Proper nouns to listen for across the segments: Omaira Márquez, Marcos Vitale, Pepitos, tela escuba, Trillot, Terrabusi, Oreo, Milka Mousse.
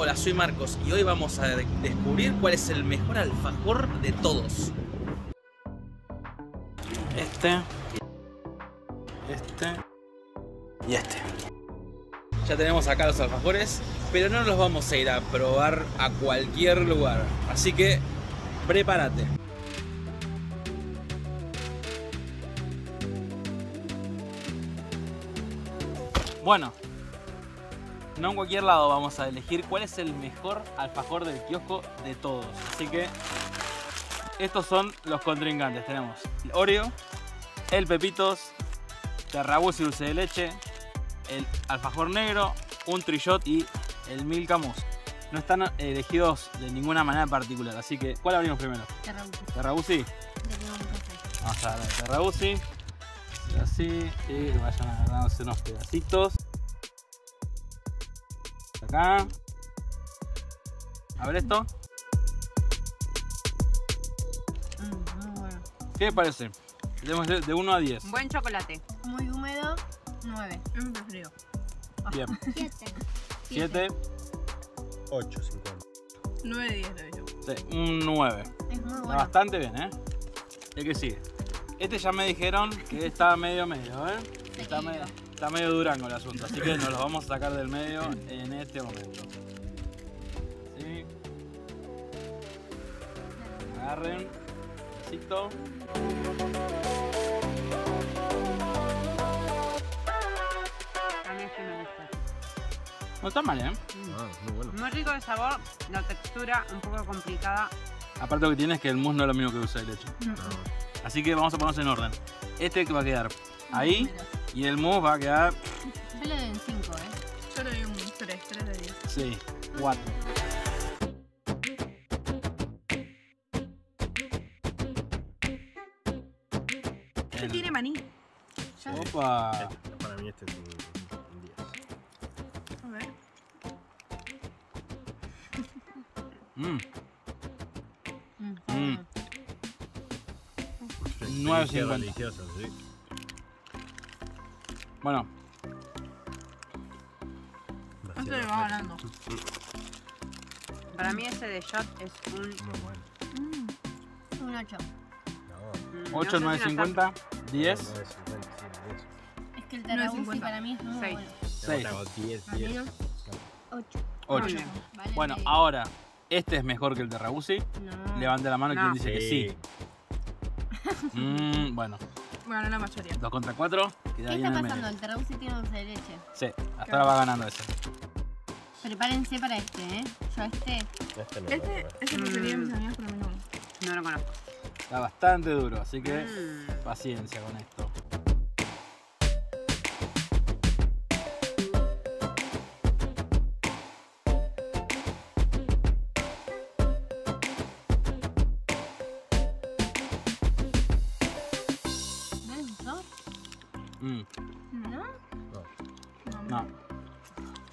Hola, soy Marcos y hoy vamos a descubrir cuál es el mejor alfajor de todos. Este y este. Ya tenemos acá los alfajores, pero no los vamos a ir a probar a cualquier lugar, así que prepárate. Bueno, no en cualquier lado vamos a elegir cuál es el mejor alfajor del kiosco de todos. Así que estos son los contrincantes. Tenemos el Oreo, el Pepitos, Terrabusi dulce de leche, el alfajor negro, un trillot y el Milka Mousse. No están elegidos de ninguna manera particular, así que ¿cuál abrimos primero? Terrabusi. Vamos a ver, Terrabusi. Así, y vayan agarrándose unos pedacitos. Acá. A ver esto. Muy bueno. ¿Qué te parece? De 1 a 10. Buen chocolate. Muy húmedo, 9. Un frío. Bien. 7. 8, 50. 9, 10 lo he hecho. Sí, un 9. Es muy bueno. Bastante bien, ¿eh? ¿Y qué sigue? Este ya me dijeron que está medio, ¿eh? Está medio durango el asunto, así que nos los vamos a sacar del medio en este momento. ¿Sí? Agarren. Besito. A mí este me gusta. No está mal, ¿eh? Ah, muy bueno. Muy rico el sabor, la textura un poco complicada. Aparte lo que tiene es que el mousse no es lo mismo que dulce de leche. No. Así que vamos a ponernos en orden. Este va a quedar ahí. Y el mousse va a quedar... Yo le doy un 5, ¿eh? Yo le doy un 3 de 10. Sí, 4. ¿Qué tiene maní? ¿Ya? ¡Opa! Para mí este es un 10. A ver. Mmm. 9.50. Sí. Bueno, esto le va ganando. Para mí ese de shot es un... un 8. 8, 9.50, 10. Es que el Terrabusi para mí es muy bueno. 6. 8. Bueno, ahora, ¿este es mejor que el Terrabusi? No. Levante la mano quien dice que sí. Bueno. Bueno, la mayoría. 2 contra 4. ¿Qué está pasando? El Terrabusi tiene dulce de leche. Sí, hasta ahora va ganando ese. Prepárense para este, ¿eh? Yo este no sería mis amigos, pero no lo conozco. Está bastante duro, así que paciencia con esto.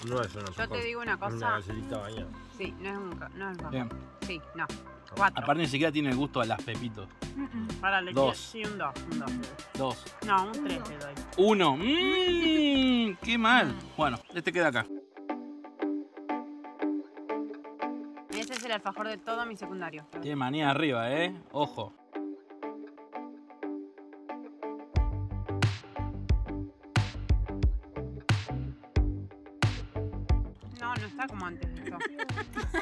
No es una alfajor. Yo te digo una cosa. Una galletita bañada. Sí, no es un alfajor. Sí, no. 4. Aparte ni siquiera tiene el gusto a las pepitos. Para la leche sí, un 2. No, un 3 te doy. 1. Qué mal. Bueno, este queda acá. Este es el alfajor de todo mi secundario. Tiene manía arriba, ¿eh? Ojo. No está como antes de eso.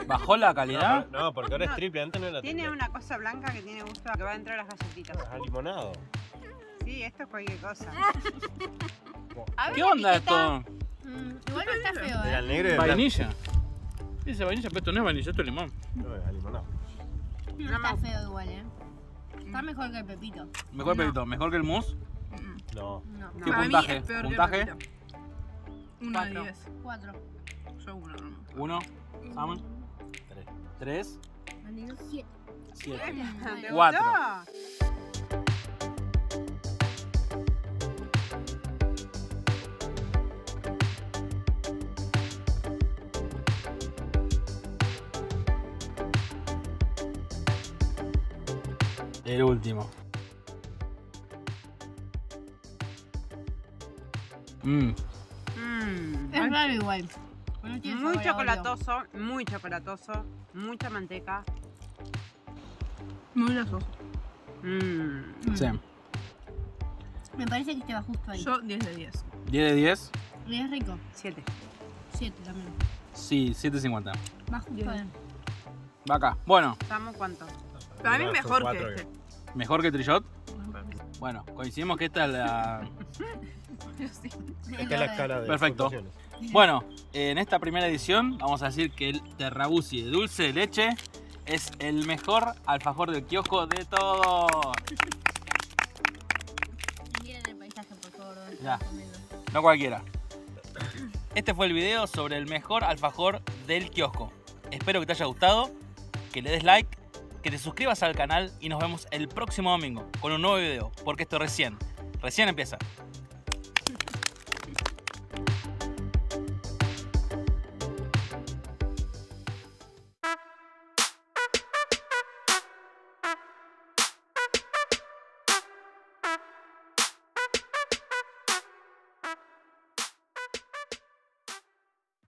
¿Bajó la calidad? No, porque ahora es triple, antes no era triple. Tiene una cosa blanca que tiene gusto a que va dentro de las galletitas. Ah, limonado. Sí, esto es cualquier cosa. ¿Qué onda esto? Igual no está feo, ¿eh? El negro de vainilla. Dice vainilla, pero esto no es vainilla, esto es limón. No, es limonado. No está feo igual, ¿eh? Está mejor que el Pepito. ¿Mejor el Pepito? ¿Mejor que el mousse? No. ¿Qué puntaje? ¿Puntaje? 1 de 10. 4. Yo 1. ¿Saman? 3. 7. 4. El último. Es raro igual. Bueno, muy chocolatoso, muy chocolatoso, mucha manteca. Muy grasoso. Sí. Me parece que este va justo ahí. Yo 10 de 10. 10 de 10. Y es rico. 7. 7 también. Sí, 7.50. Va justo ahí. Va acá. Bueno. ¿Estamos cuánto? Para mí mejor que este. ¿Mejor que Trillot? Bueno, coincidimos que esta es la... Esta es la escala de... Perfecto. Bueno, en esta primera edición vamos a decir que el Terrabusi de dulce de leche es el mejor alfajor del kiosco de todo. Miren el paisaje, por favor. Ya, no cualquiera. Este fue el video sobre el mejor alfajor del kiosco. Espero que te haya gustado, que le des like, que te suscribas al canal y nos vemos el próximo domingo con un nuevo video, porque esto recién empieza.